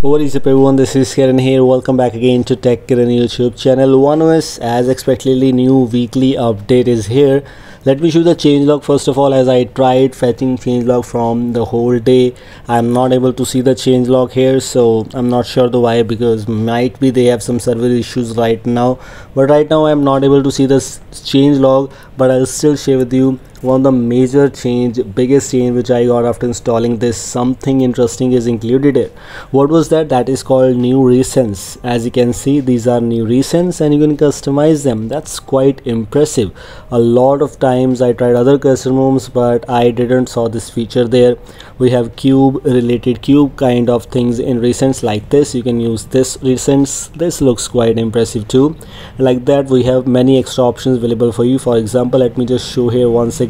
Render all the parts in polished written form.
What is up everyone, this is Karan here. Welcome back again to Tech Karan YouTube channel. One OS, as expectedly, new weekly update is here. Let me show the changelog first of all, as I tried fetching changelog from the whole day. I'm not able to see the changelog here, so I'm not sure the why, because might be they have some server issues right now. But right now I'm not able to see the changelog, but I'll still share with you one of the major change, biggest change which I got after installing this. Something interesting is included here. What was that? That is called new recents. As you can see, these are new recents and you can customize them. That's quite impressive. A lot of times I tried other custom ROMs, but I didn't saw this feature there. We have cube related, cube kind of things in recents like this. You can use this recents. This looks quite impressive too. Like that, we have many extra options available for you. For example, let me just show here once again.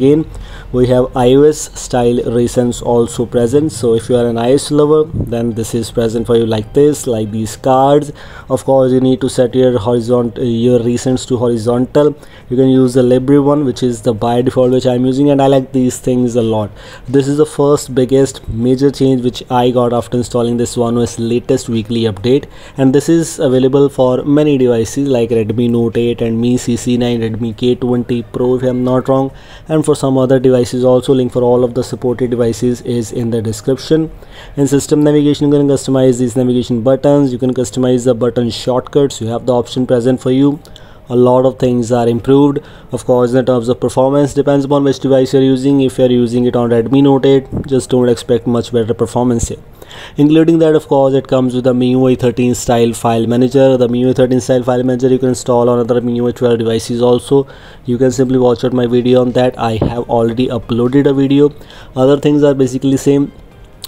We have iOS style recents also present, so if you are an iOS lover, then this is present for you, like this, like these cards. Of course, you need to set your horizontal, your recents to horizontal. You can use the library one, which is the by default which I'm using, and I like these things a lot. This is the first biggest major change which I got after installing this One OS latest weekly update, and this is available for many devices like Redmi Note 8 and Mi CC9, Redmi K20 Pro if I'm not wrong, and for some other devices also. Link for all of the supported devices is in the description. In system navigation, you can customize these navigation buttons, you can customize the button shortcuts, you have the option present for you. A lot of things are improved. Of course, in terms of performance, depends upon which device you're using. If you're using it on Redmi Note 8, just don't expect much better performance here. Including that, of course, it comes with the MIUI 13 style file manager. The MIUI 13 style file manager you can install on other MIUI 12 devices also. You can simply watch out my video on that. I have already uploaded a video. Other things are basically same.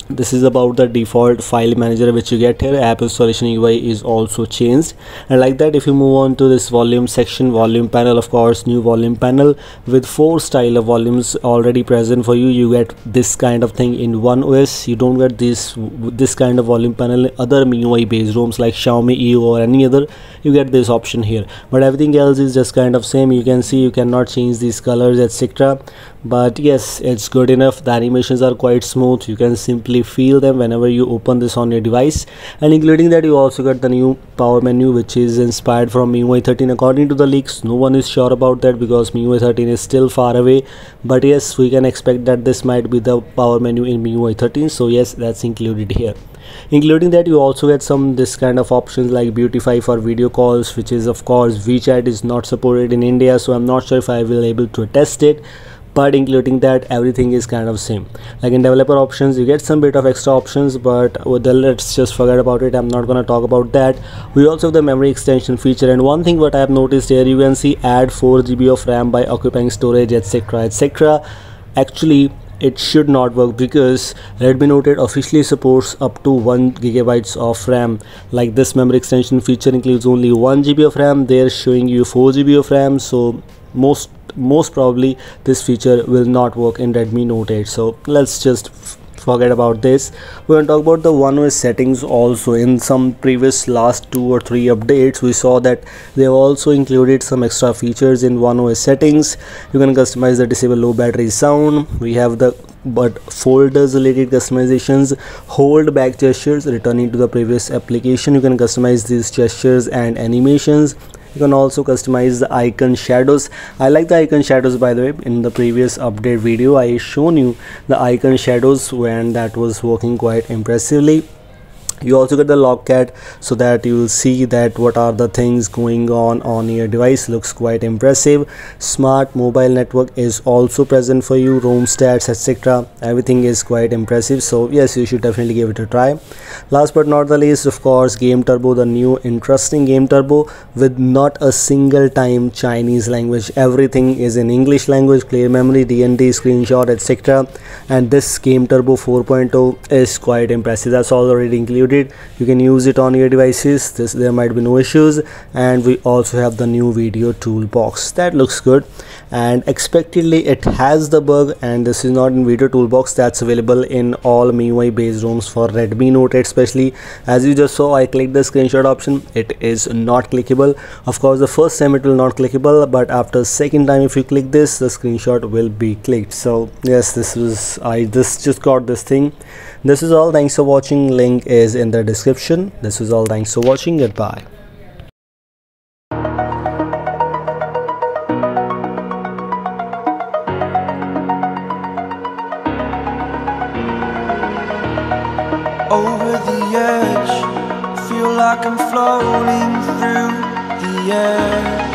This is about the default file manager which you get here. App installation UI is also changed, and like that, if you move on to this volume section, volume panel, of course, new volume panel with 4 style of volumes already present for you. You get this kind of thing in One OS. You don't get this kind of volume panel in other MIUI based ROMs like Xiaomi EU or any other. You get this option here, but everything else is just kind of same. You can see you cannot change these colors, etc. But yes, it's good enough. The animations are quite smooth. You can simply feel them whenever you open this on your device. And including that, you also get the new power menu, which is inspired from MIUI 13. According to the leaks, no one is sure about that because MIUI 13 is still far away, but yes, we can expect that this might be the power menu in MIUI 13. So yes, that's included here. Including that, you also get some this kind of options like Beautify for video calls, which is, of course, WeChat is not supported in India, so I'm not sure if I will able to test it. But including that, everything is kind of same. Like in developer options, you get some bit of extra options, but let's just forget about it. I'm not gonna talk about that. We also have the memory extension feature, and one thing what I have noticed here, you can see add 4 GB of RAM by occupying storage, etc., etc. Actually, it should not work because Redmi Note 8 officially supports up to 1 GB of RAM. Like this memory extension feature includes only 1 GB of RAM. They're showing you 4 GB of RAM, so most probably this feature will not work in Redmi Note 8. So let's just forget about this. We're going to talk about the One OS settings also. In some previous last 2 or 3 updates, we saw that they also included some extra features in One OS settings. You can customize the disable low battery sound. We have the folders related customizations, hold back gestures, returning to the previous application. You can customize these gestures and animations. You can also customize the icon shadows. I like the icon shadows, by the way. In the previous update video, I shown you the icon shadows when that was working quite impressively. You also get the logcat, so that you will see that what are the things going on your device. Looks quite impressive. Smart mobile network is also present for you, ROM stats, etc. Everything is quite impressive. So yes, you should definitely give it a try. Last but not the least, of course, Game Turbo, the new interesting Game Turbo with not a single time Chinese language. Everything is in English language, clear memory, DND, screenshot, etc. And this Game Turbo 4.0 is quite impressive. That's already included. You can use it on your devices. There might be no issues. And we also have the new video toolbox. That looks good. And expectedly, it has the bug, and this is not in video toolbox. That's available in all MIUI based ROMs for Redmi Note 8 especially as you just saw, I clicked the screenshot option, it is not clickable. Of course, the first time it will not clickable, but after second time if you click this, the screenshot will be clicked. So yes, I just got this thing. This is all. Thanks for watching. Link is in the description. This is all. Thanks for watching. Goodbye. Over the edge, feel like I'm floating through the air.